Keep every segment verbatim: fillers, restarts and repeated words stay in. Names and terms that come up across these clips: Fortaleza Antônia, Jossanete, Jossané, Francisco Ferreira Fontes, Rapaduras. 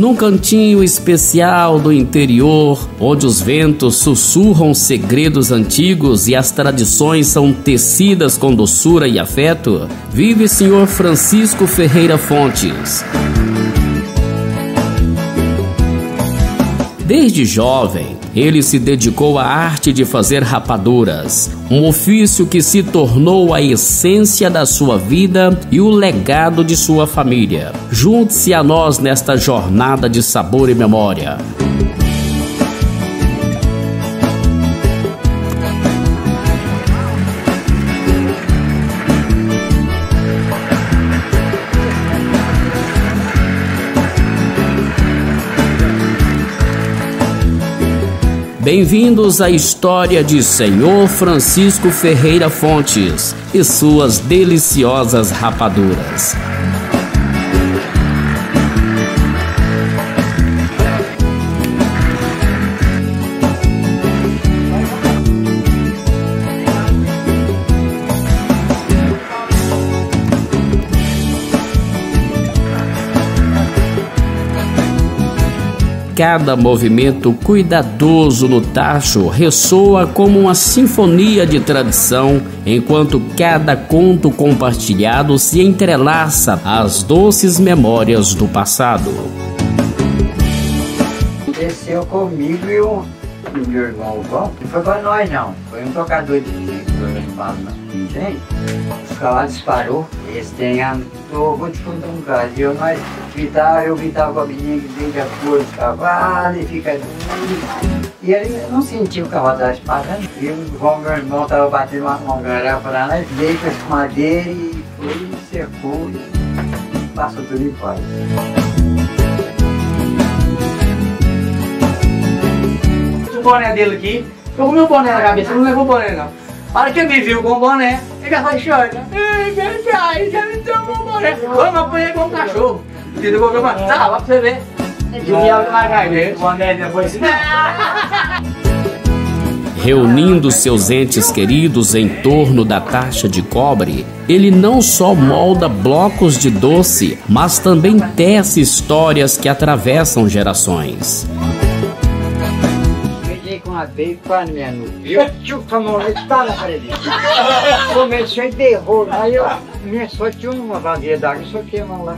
num cantinho especial do interior, onde os ventos sussurram segredos antigos e as tradições são tecidas com doçura e afeto, vive senhor Francisco Ferreira Fontes. Desde jovem, ele se dedicou à arte de fazer rapaduras, um ofício que se tornou a essência da sua vida e o legado de sua família. Junte-se a nós nesta jornada de sabor e memória. Bem-vindos à história de senhor Francisco Ferreira Fontes e suas deliciosas rapaduras. Cada movimento cuidadoso no tacho ressoa como uma sinfonia de tradição, enquanto cada conto compartilhado se entrelaça às doces memórias do passado. Desceu comigo e o meu irmão, bom, não foi com nós não, foi um tocador de gente. Os cavalos disparou, eles têm a... Eu vou te contar um caso, eu nós gritava, eu gritava com a menina que veio a cor dos cavalos e fica doido. E ele não sentiu o cavalo estava disparando. E o meu irmão estava batendo uma, uma garapa lá, nós veio com a escumadeira e foi, cercou e passou tudo em paz. O boné dele aqui, eu comi o boné na cabeça, não levou o boné não. A hora que ele me viu com o boné, ele já vai chorar. Ei, vem cá, ele já me tomou o boné. Vamos apanhar com o cachorro. Ele devolveu uma sala, lá pra você ver. E o diabo vai cair. O boné depois se Reunindo seus entes queridos em torno da taxa de cobre, ele não só molda blocos de doce, mas também tece histórias que atravessam gerações. Abei quase minha noite. Eu tinha o camonete tá na parede. Começou e derrou. Aí eu, minha só tinha uma vasilha d'água, só tinha uma lá.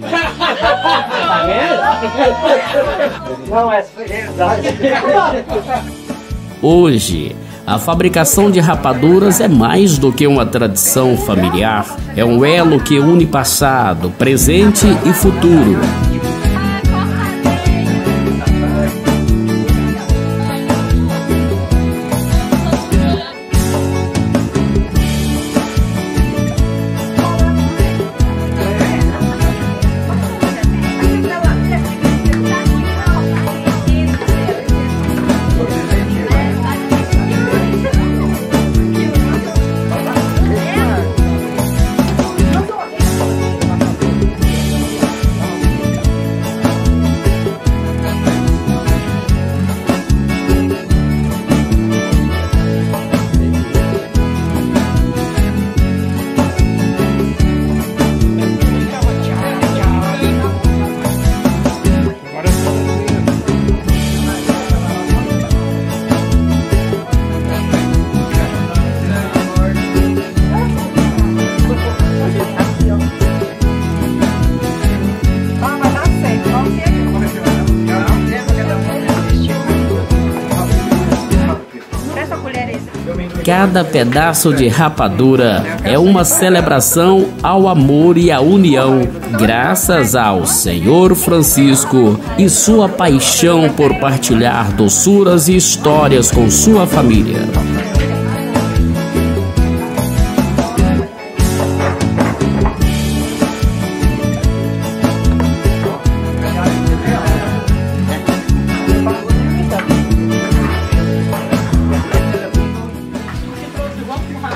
Tá vendo? Não, essa foi verdade. Hoje, a fabricação de rapaduras é mais do que uma tradição familiar. É um elo que une passado, presente e futuro. Cada pedaço de rapadura é uma celebração ao amor e à união, graças ao senhor Francisco e sua paixão por partilhar doçuras e histórias com sua família.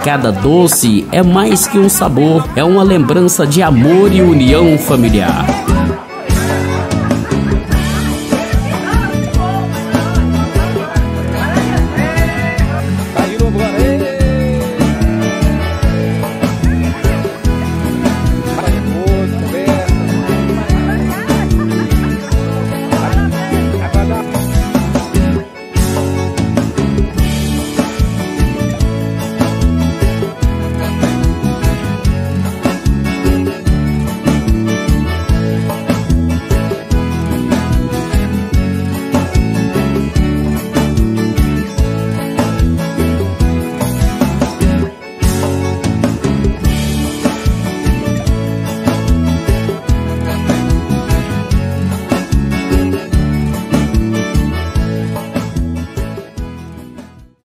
Cada doce é mais que um sabor, é uma lembrança de amor e união familiar.